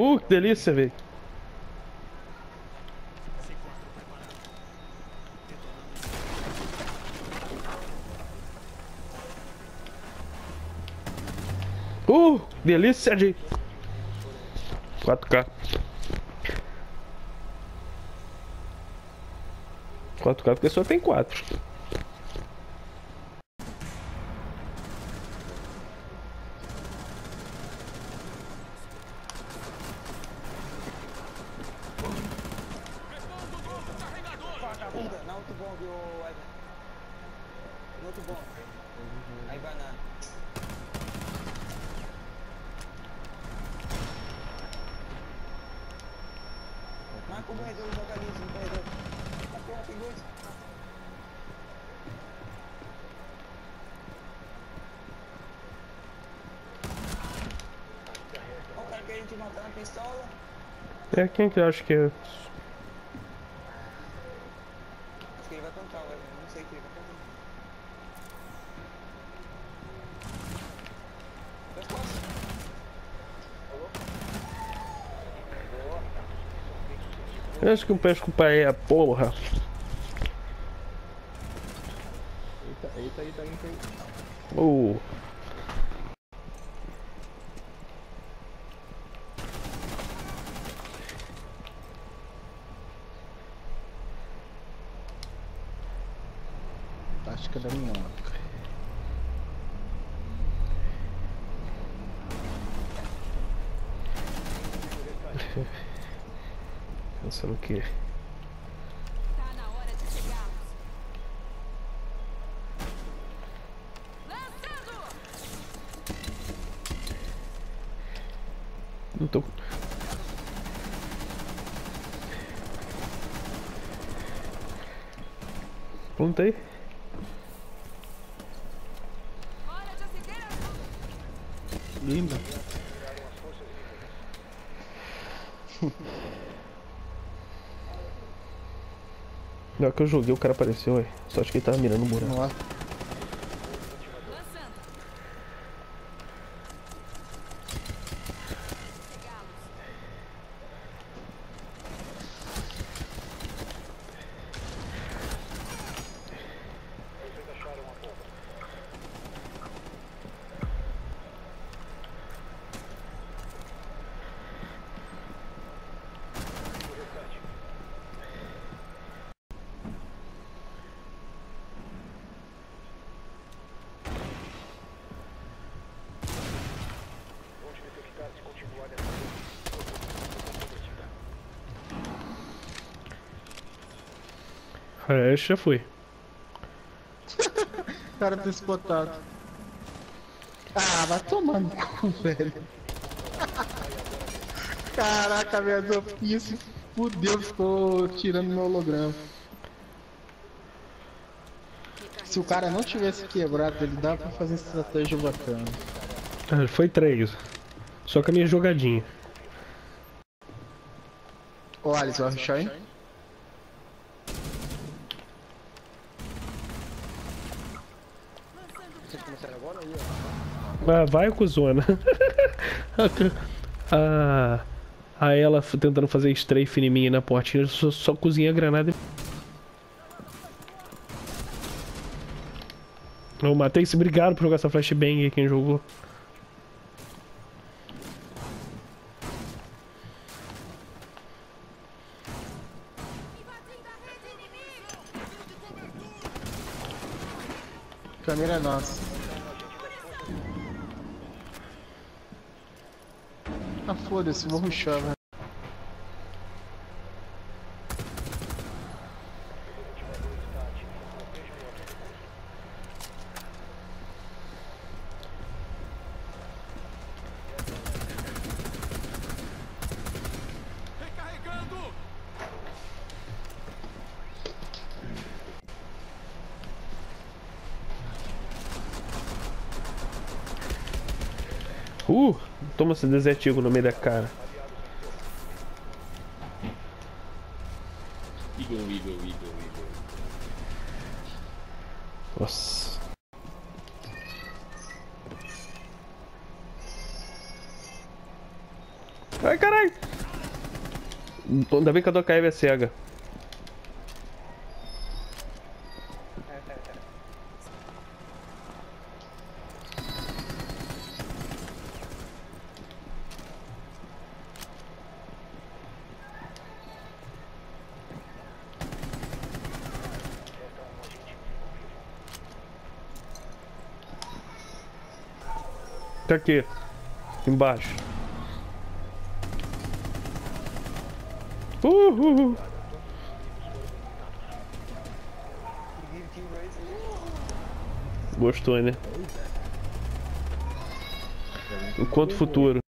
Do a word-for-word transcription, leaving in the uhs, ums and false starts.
Uh, que delícia, velho. Uh, delícia de quatro K. quatro K porque só tem quatro. É quem que eu acho que é? Acho que ele vai contar, velho. Não sei o que ele vai contar. Eu acho que eu pesco pra ele a porra. Eita, eita, eita, eita, eita. Oh. Da minhoca. Pensa no que? Tá na hora de chegarmos. Lançando! Não tô. Pronto aí? Linda. Melhor que eu joguei, o cara apareceu aí. Só acho que ele tava mirando o buraco. Vamos lá. É, já foi. Cara tá espotado. Ah, vai tomar no cu, velho. Caraca, velho, eu fiz. Fudeu, estou tirando meu holograma. Se o cara não tivesse quebrado, ele dava pra fazer estratégia bacana. Ah, foi três. Só com a minha jogadinha. Ô, Alice, vai rushar aí? Ah, vai, cuzona. ah, a ela tentando fazer strafe em mim na portinha, só, só cozinha a granada. Eu matei esse. Obrigado por jogar essa flashbang aí, quem jogou. Câmera nossa. Ah, foda-se, vou rushar, velho. Uh, toma esse desertigo no meio da cara. Eagle, Eagle, Eagle, Eagle. Nossa. Ai, caralho. Ainda bem que a tua K M é cega. Tá aqui, embaixo. Uhul. Gostou, né? Enquanto futuro.